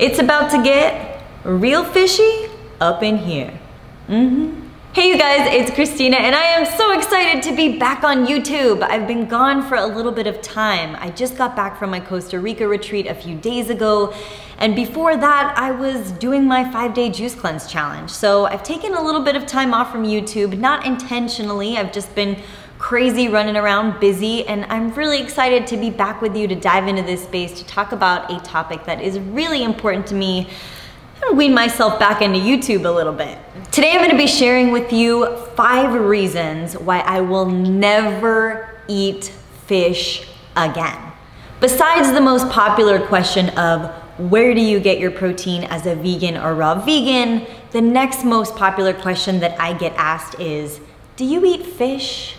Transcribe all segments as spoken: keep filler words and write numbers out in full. It's about to get real fishy up in here. Mm-hmm. Hey you guys, it's Christina and I am so excited to be back on YouTube. I've been gone for a little bit of time. I just got back from my Costa Rica retreat a few days ago, and before that I was doing my five-day juice cleanse challenge. So I've taken a little bit of time off from YouTube, not intentionally. I've just been crazy running around busy, and I'm really excited to be back with you to dive into this space to talk about a topic that is really important to me. I'm gonna wean myself back into YouTube a little bit. Today I'm gonna be sharing with you five reasons why I will never eat fish again. Besides the most popular question of where do you get your protein as a vegan or raw vegan, the next most popular question that I get asked is, do you eat fish?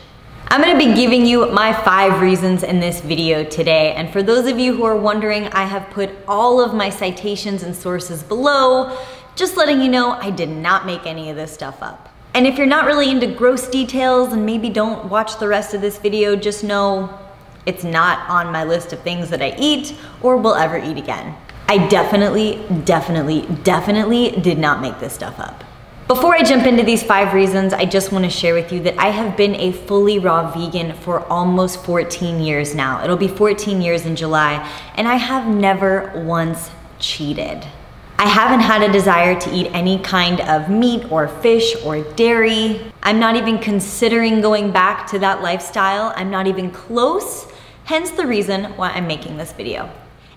I'm gonna be giving you my five reasons in this video today, and for those of you who are wondering, I have put all of my citations and sources below, just letting you know I did not make any of this stuff up. And if you're not really into gross details and maybe don't watch the rest of this video, just know it's not on my list of things that I eat or will ever eat again. I definitely, definitely, definitely did not make this stuff up. Before I jump into these five reasons, I just want to share with you that I have been a fully raw vegan for almost fourteen years now. It'll be fourteen years in July, and I have never once cheated. I haven't had a desire to eat any kind of meat or fish or dairy. I'm not even considering going back to that lifestyle. I'm not even close, hence the reason why I'm making this video.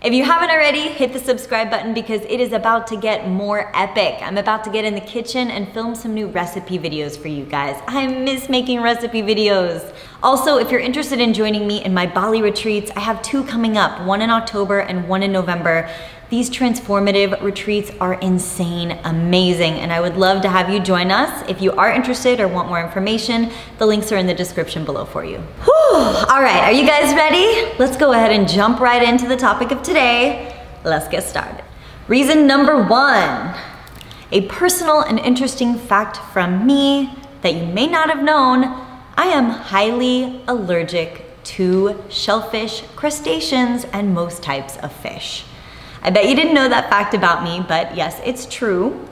If you haven't already, hit the subscribe button because it is about to get more epic. I'm about to get in the kitchen and film some new recipe videos for you guys. I miss making recipe videos. Also, if you're interested in joining me in my Bali retreats, I have two coming up, one in October and one in November. These transformative retreats are insane, amazing, and I would love to have you join us. If you are interested or want more information, the links are in the description below for you. Whew. All right, are you guys ready? Let's go ahead and jump right into the topic of today. Let's get started. Reason number one, a personal and interesting fact from me that you may not have known, I am highly allergic to shellfish, crustaceans, and most types of fish. I bet you didn't know that fact about me, but yes, it's true.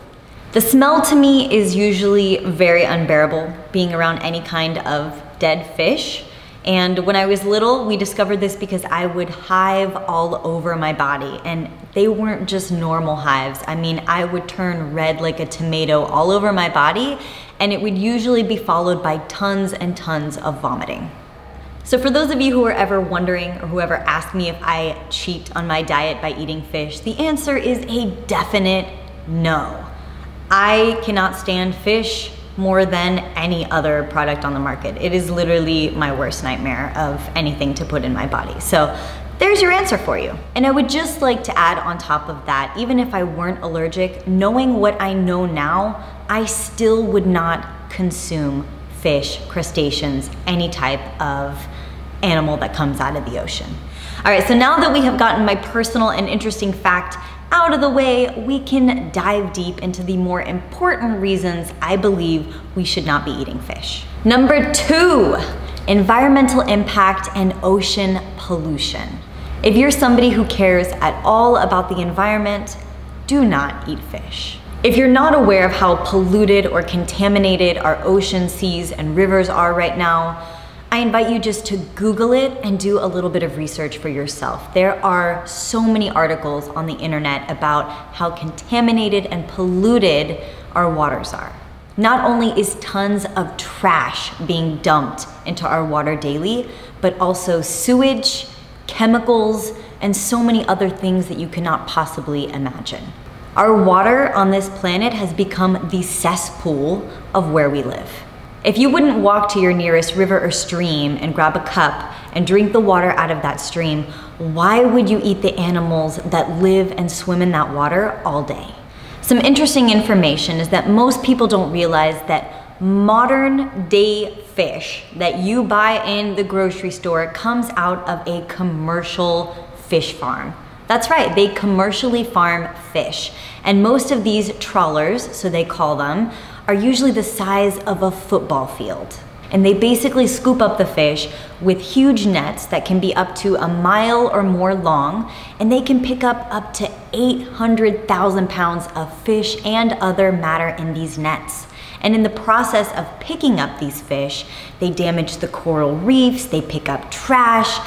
The smell to me is usually very unbearable, being around any kind of dead fish. And when I was little, we discovered this because I would hive all over my body, and they weren't just normal hives. I mean, I would turn red like a tomato all over my body, and it would usually be followed by tons and tons of vomiting. So for those of you who are ever wondering or whoever asked me if I cheat on my diet by eating fish, the answer is a definite no. I cannot stand fish more than any other product on the market. It is literally my worst nightmare of anything to put in my body. So there's your answer for you. And I would just like to add on top of that, even if I weren't allergic, knowing what I know now, I still would not consume fish, crustaceans, any type of animal that comes out of the ocean. All right, so now that we have gotten my personal and interesting fact out of the way, we can dive deep into the more important reasons I believe we should not be eating fish. Number two, environmental impact and ocean pollution. If you're somebody who cares at all about the environment, do not eat fish. If you're not aware of how polluted or contaminated our oceans, seas, and rivers are right now, I invite you just to Google it and do a little bit of research for yourself. There are so many articles on the internet about how contaminated and polluted our waters are. Not only is tons of trash being dumped into our water daily, but also sewage, chemicals, and so many other things that you cannot possibly imagine. Our water on this planet has become the cesspool of where we live. If you wouldn't walk to your nearest river or stream and grab a cup and drink the water out of that stream, why would you eat the animals that live and swim in that water all day? Some interesting information is that most people don't realize that modern day fish that you buy in the grocery store comes out of a commercial fish farm. That's right, they commercially farm fish. And most of these trawlers, so they call them, are usually the size of a football field. and they basically scoop up the fish with huge nets that can be up to a mile or more long, and they can pick up up to eight hundred thousand pounds of fish and other matter in these nets. And in the process of picking up these fish, they damage the coral reefs, they pick up trash.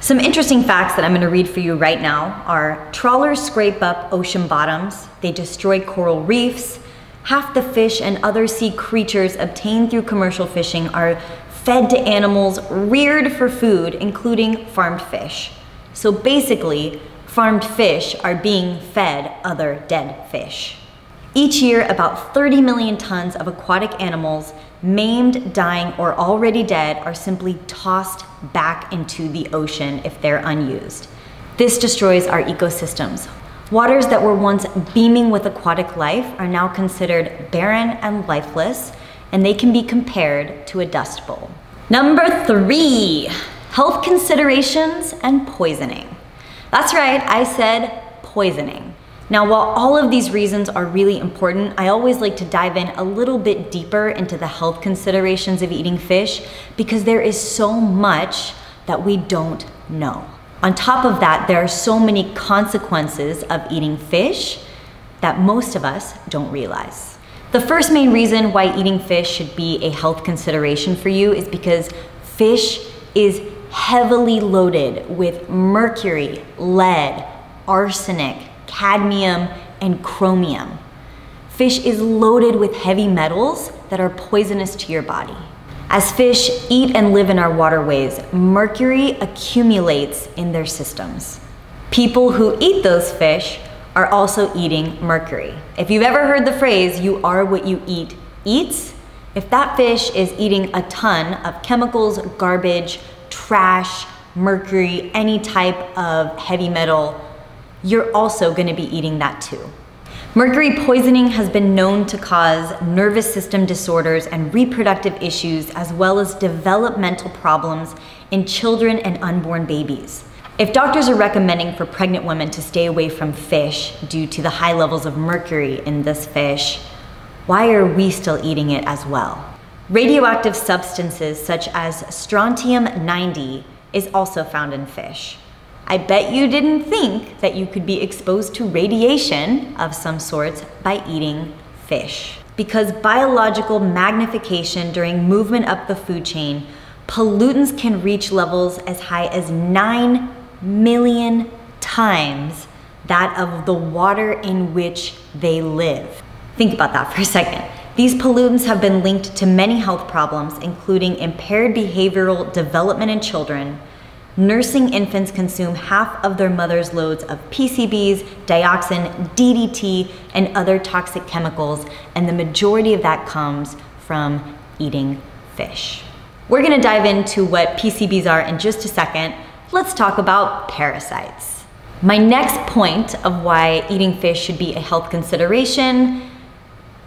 Some interesting facts that I'm going to read for you right now are: trawlers scrape up ocean bottoms, they destroy coral reefs, half the fish and other sea creatures obtained through commercial fishing are fed to animals reared for food, including farmed fish. So basically, farmed fish are being fed other dead fish. Each year, about thirty million tons of aquatic animals, maimed, dying, or already dead, are simply tossed back into the ocean if they're unused. This destroys our ecosystems. Waters that were once beaming with aquatic life are now considered barren and lifeless, and they can be compared to a dust bowl. Number three, health considerations and poisoning. That's right, I said poisoning. Now, while all of these reasons are really important, I always like to dive in a little bit deeper into the health considerations of eating fish, because there is so much that we don't know. On top of that, there are so many consequences of eating fish that most of us don't realize. The first main reason why eating fish should be a health consideration for you is because fish is heavily loaded with mercury, lead, arsenic, cadmium, and chromium. Fish is loaded with heavy metals that are poisonous to your body. As fish eat and live in our waterways, mercury accumulates in their systems. People who eat those fish are also eating mercury. If you've ever heard the phrase, "you are what you eat eats," if that fish is eating a ton of chemicals, garbage, trash, mercury, any type of heavy metal, you're also going to be eating that too. Mercury poisoning has been known to cause nervous system disorders and reproductive issues, as well as developmental problems in children and unborn babies. If doctors are recommending for pregnant women to stay away from fish due to the high levels of mercury in this fish, why are we still eating it as well? Radioactive substances such as strontium ninety is also found in fish. I bet you didn't think that you could be exposed to radiation of some sorts by eating fish. Because biological magnification during movement up the food chain, pollutants can reach levels as high as nine million times that of the water in which they live. Think about that for a second. These pollutants have been linked to many health problems, including impaired behavioral development in children. Nursing infants consume half of their mother's loads of P C Bs, dioxin, D D T, and other toxic chemicals, and the majority of that comes from eating fish. We're gonna dive into what P C Bs are in just a second. Let's talk about parasites. My next point of why eating fish should be a health consideration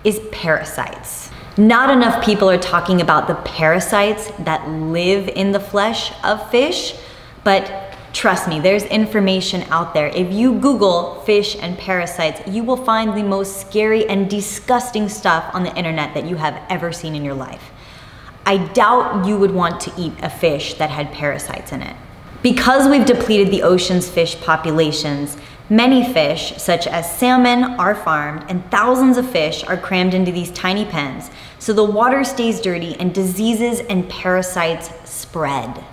is parasites. Not enough people are talking about the parasites that live in the flesh of fish, but trust me, there's information out there. If you Google fish and parasites, you will find the most scary and disgusting stuff on the internet that you have ever seen in your life. I doubt you would want to eat a fish that had parasites in it. Because we've depleted the ocean's fish populations, many fish, such as salmon, are farmed, and thousands of fish are crammed into these tiny pens, so the water stays dirty and diseases and parasites spread.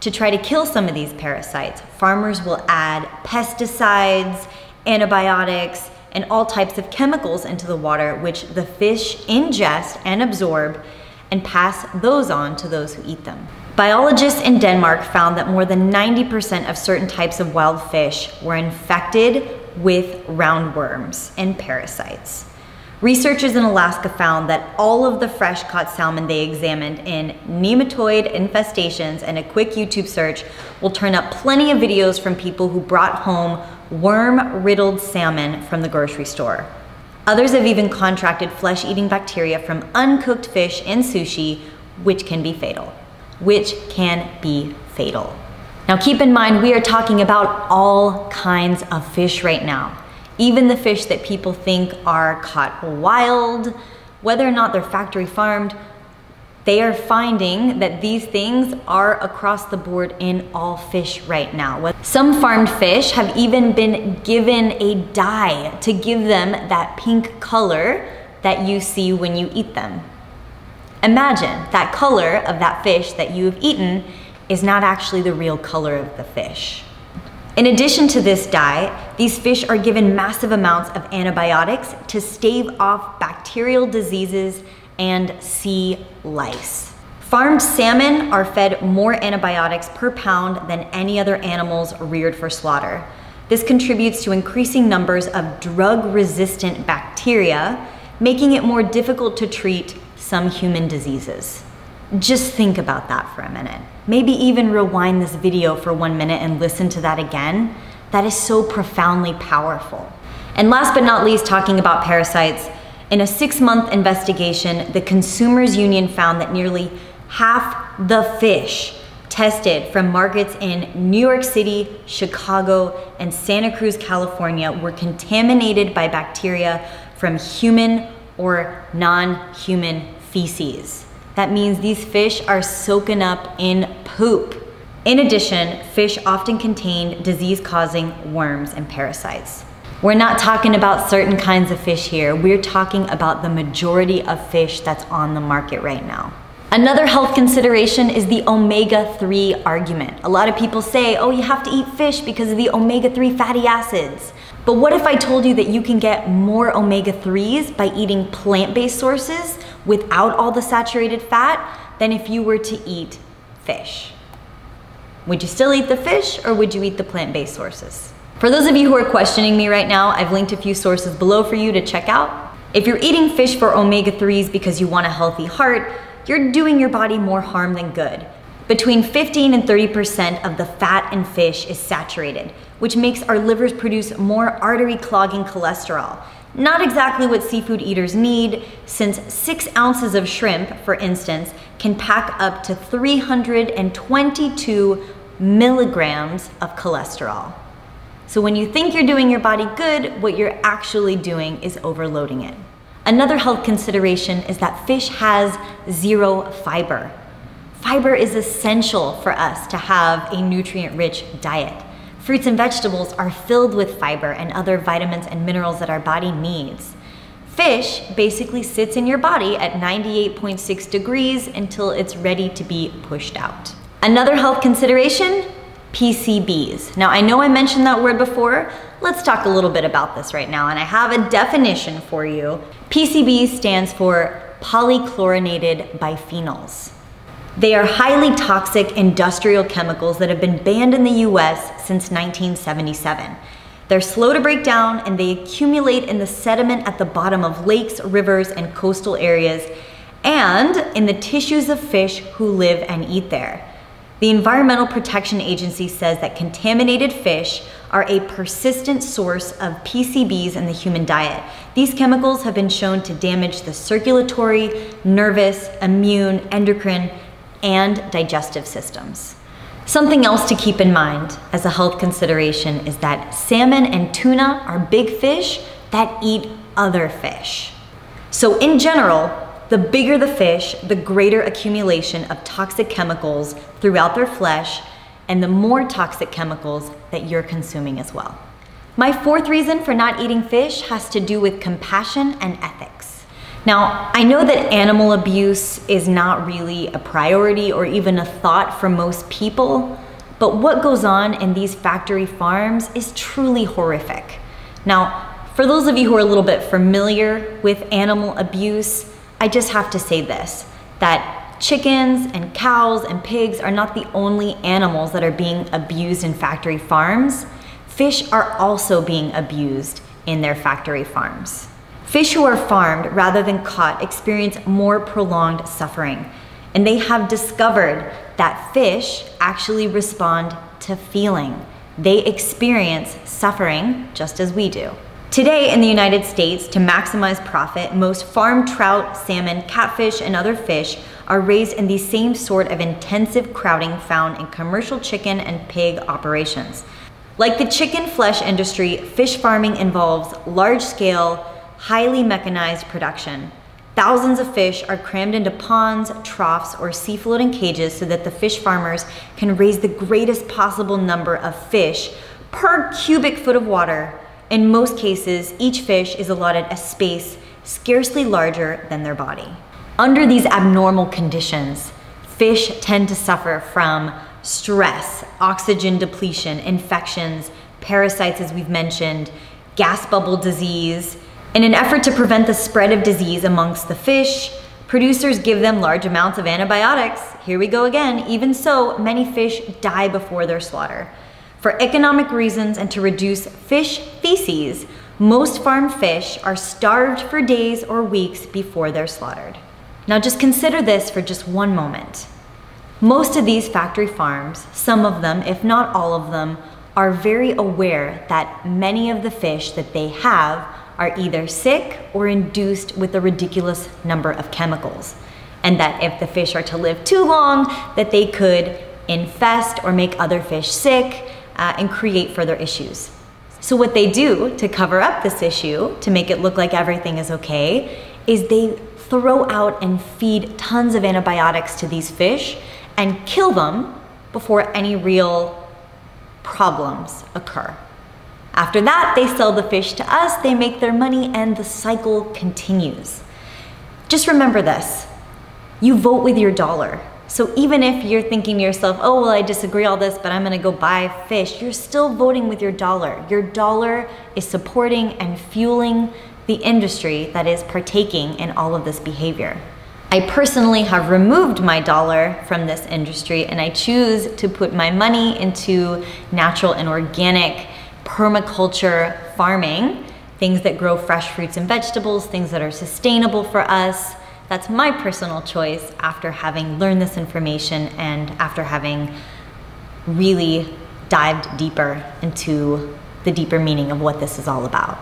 To try to kill some of these parasites, farmers will add pesticides, antibiotics, and all types of chemicals into the water, which the fish ingest and absorb, and pass those on to those who eat them. Biologists in Denmark found that more than ninety percent of certain types of wild fish were infected with roundworms and parasites. Researchers in Alaska found that all of the fresh-caught salmon they examined in nematode infestations, and a quick YouTube search will turn up plenty of videos from people who brought home worm-riddled salmon from the grocery store. Others have even contracted flesh-eating bacteria from uncooked fish in sushi, which can be fatal. which can be fatal. Now keep in mind, we are talking about all kinds of fish right now. Even the fish that people think are caught wild, whether or not they're factory farmed, they are finding that these things are across the board in all fish right now. Some farmed fish have even been given a dye to give them that pink color that you see when you eat them. Imagine that color of that fish that you have eaten is not actually the real color of the fish. In addition to this dye, these fish are given massive amounts of antibiotics to stave off bacterial diseases and sea lice. Farmed salmon are fed more antibiotics per pound than any other animals reared for slaughter. This contributes to increasing numbers of drug-resistant bacteria, making it more difficult to treat some human diseases. Just think about that for a minute. Maybe even rewind this video for one minute and listen to that again. That is so profoundly powerful. And last but not least, talking about parasites, in a six-month investigation, the Consumers Union found that nearly half the fish tested from markets in New York City, Chicago, and Santa Cruz, California were contaminated by bacteria from human or non-human feces. That means these fish are soaking up in poop. In addition, fish often contain disease-causing worms and parasites. We're not talking about certain kinds of fish here. We're talking about the majority of fish that's on the market right now. Another health consideration is the omega three argument. A lot of people say, oh, you have to eat fish because of the omega three fatty acids. But what if I told you that you can get more omega threes by eating plant-based sources without all the saturated fat than if you were to eat fish? Would you still eat the fish, or would you eat the plant-based sources? For those of you who are questioning me right now, I've linked a few sources below for you to check out. If you're eating fish for omega threes because you want a healthy heart, you're doing your body more harm than good. Between fifteen and thirty percent of the fat in fish is saturated, which makes our livers produce more artery-clogging cholesterol. Not exactly what seafood eaters need, since six ounces of shrimp, for instance, can pack up to three hundred twenty-two milligrams of cholesterol. So when you think you're doing your body good, what you're actually doing is overloading it. Another health consideration is that fish has zero fiber. Fiber is essential for us to have a nutrient-rich diet. Fruits and vegetables are filled with fiber and other vitamins and minerals that our body needs. Fish basically sits in your body at ninety-eight point six degrees until it's ready to be pushed out. Another health consideration? P C Bs. Now, I know I mentioned that word before. Let's talk a little bit about this right now, and I have a definition for you. P C B stands for polychlorinated biphenyls. They are highly toxic industrial chemicals that have been banned in the U S since nineteen seventy-seven. They're slow to break down, and they accumulate in the sediment at the bottom of lakes, rivers, and coastal areas, and in the tissues of fish who live and eat there. The Environmental Protection Agency says that contaminated fish are a persistent source of P C Bs in the human diet. These chemicals have been shown to damage the circulatory, nervous, immune, endocrine, and digestive systems. Something else to keep in mind as a health consideration is that salmon and tuna are big fish that eat other fish. So in general, the bigger the fish, the greater accumulation of toxic chemicals throughout their flesh, and the more toxic chemicals that you're consuming as well. My fourth reason for not eating fish has to do with compassion and ethics. Now, I know that animal abuse is not really a priority or even a thought for most people, but what goes on in these factory farms is truly horrific. Now, for those of you who are a little bit familiar with animal abuse, I just have to say this, that chickens and cows and pigs are not the only animals that are being abused in factory farms. Fish are also being abused in their factory farms. Fish who are farmed rather than caught experience more prolonged suffering, and they have discovered that fish actually respond to feeling. They experience suffering just as we do. Today in the United States, to maximize profit, most farmed trout, salmon, catfish, and other fish are raised in the same sort of intensive crowding found in commercial chicken and pig operations. Like the chicken flesh industry, fish farming involves large-scale, highly mechanized production. Thousands of fish are crammed into ponds, troughs, or sea-floating cages so that the fish farmers can raise the greatest possible number of fish per cubic foot of water. In most cases, each fish is allotted a space scarcely larger than their body. Under these abnormal conditions, fish tend to suffer from stress, oxygen depletion, infections, parasites as we've mentioned, gas bubble disease. In an effort to prevent the spread of disease amongst the fish, producers give them large amounts of antibiotics. Here we go again. Even so, many fish die before their slaughter. For economic reasons and to reduce fish feces, most farmed fish are starved for days or weeks before they're slaughtered. Now just consider this for just one moment. Most of these factory farms, some of them, if not all of them, are very aware that many of the fish that they have are either sick or induced with a ridiculous number of chemicals. And that if the fish are to live too long, that they could infest or make other fish sick uh, and create further issues. So what they do to cover up this issue, to make it look like everything is okay, is they throw out and feed tons of antibiotics to these fish and kill them before any real problems occur. After that, they sell the fish to us, they make their money, and the cycle continues. Just remember this, you vote with your dollar. So even if you're thinking to yourself, oh, well, I disagree all this, but I'm gonna go buy fish, you're still voting with your dollar. Your dollar is supporting and fueling the industry that is partaking in all of this behavior. I personally have removed my dollar from this industry, and I choose to put my money into natural and organic permaculture farming, things that grow fresh fruits and vegetables, things that are sustainable for us. That's my personal choice after having learned this information and after having really dived deeper into the deeper meaning of what this is all about.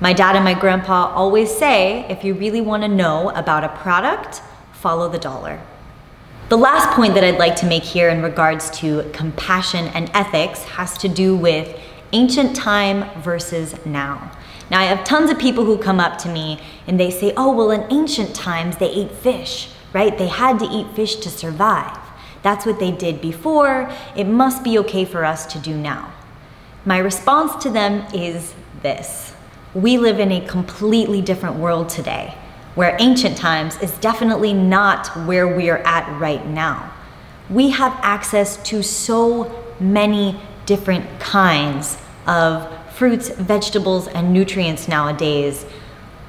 My dad and my grandpa always say, if you really want to know about a product, follow the dollar. The last point that I'd like to make here in regards to compassion and ethics has to do with ancient time versus now. Now, I have tons of people who come up to me and they say, oh, well, in ancient times, they ate fish, right? They had to eat fish to survive. That's what they did before. It must be okay for us to do now. My response to them is this. We live in a completely different world today, where ancient times is definitely not where we are at right now. We have access to so many different kinds of fruits, vegetables, and nutrients nowadays.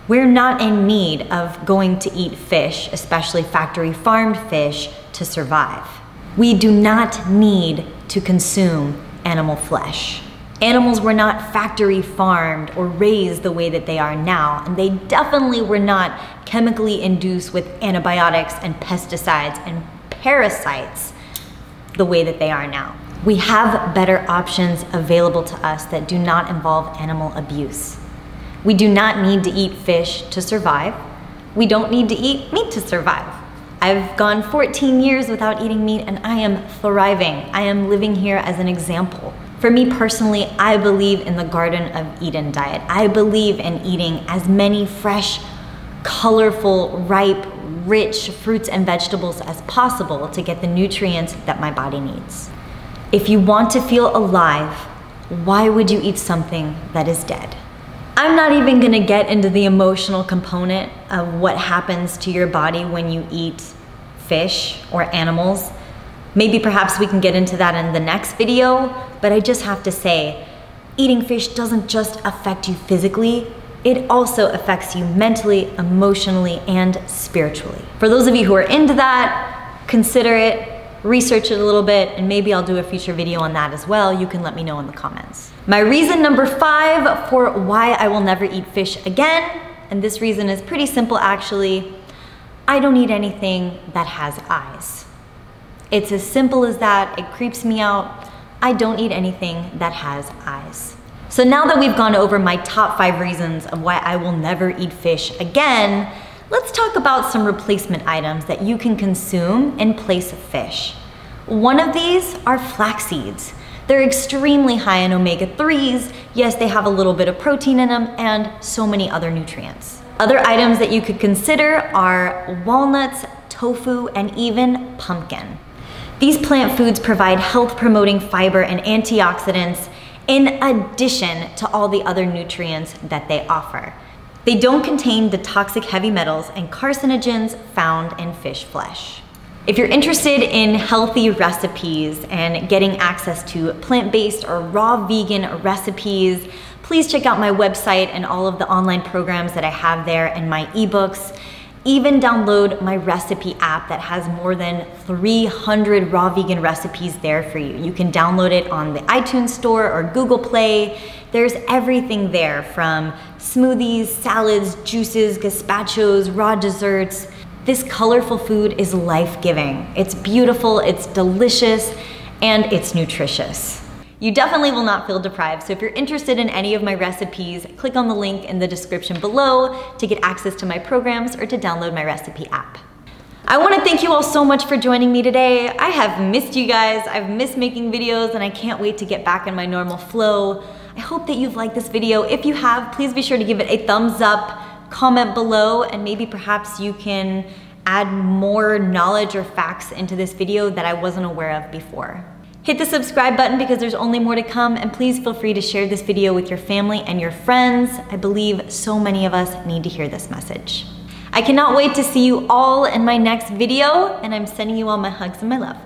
We're not in need of going to eat fish, especially factory farmed fish, to survive. We do not need to consume animal flesh. Animals were not factory farmed or raised the way that they are now, and they definitely were not chemically induced with antibiotics and pesticides and parasites the way that they are now. We have better options available to us that do not involve animal abuse. We do not need to eat fish to survive. We don't need to eat meat to survive. I've gone fourteen years without eating meat, and I am thriving. I am living here as an example. For me personally, I believe in the Garden of Eden diet. I believe in eating as many fresh, colorful, ripe, rich fruits and vegetables as possible to get the nutrients that my body needs. If you want to feel alive, why would you eat something that is dead? I'm not even gonna get into the emotional component of what happens to your body when you eat fish or animals. Maybe perhaps we can get into that in the next video, but I just have to say, eating fish doesn't just affect you physically, it also affects you mentally, emotionally, and spiritually. For those of you who are into that, consider it, research it a little bit, and maybe I'll do a future video on that as well. You can let me know in the comments. My reason number five for why I will never eat fish again, and this reason is pretty simple actually, I don't eat anything that has eyes. It's as simple as that. It creeps me out. I don't eat anything that has eyes. So now that we've gone over my top five reasons of why I will never eat fish again, let's talk about some replacement items that you can consume in place of fish. One of these are flax seeds. They're extremely high in omega threes. Yes, they have a little bit of protein in them and so many other nutrients. Other items that you could consider are walnuts, tofu, and even pumpkin. These plant foods provide health-promoting fiber and antioxidants in addition to all the other nutrients that they offer. They don't contain the toxic heavy metals and carcinogens found in fish flesh. If you're interested in healthy recipes and getting access to plant-based or raw vegan recipes, please check out my website and all of the online programs that I have there and my ebooks. Even download my recipe app that has more than three hundred raw vegan recipes there for you. You can download it on the iTunes Store or Google Play. There's everything there from smoothies, salads, juices, gazpachos, raw desserts. This colorful food is life-giving. It's beautiful, it's delicious, and it's nutritious. You definitely will not feel deprived, so if you're interested in any of my recipes, click on the link in the description below to get access to my programs or to download my recipe app. I want to thank you all so much for joining me today. I have missed you guys, I've missed making videos, and I can't wait to get back in my normal flow. I hope that you've liked this video. If you have, please be sure to give it a thumbs up, comment below, and maybe perhaps you can add more knowledge or facts into this video that I wasn't aware of before. Hit the subscribe button because there's only more to come, and please feel free to share this video with your family and your friends. I believe so many of us need to hear this message. I cannot wait to see you all in my next video, and I'm sending you all my hugs and my love.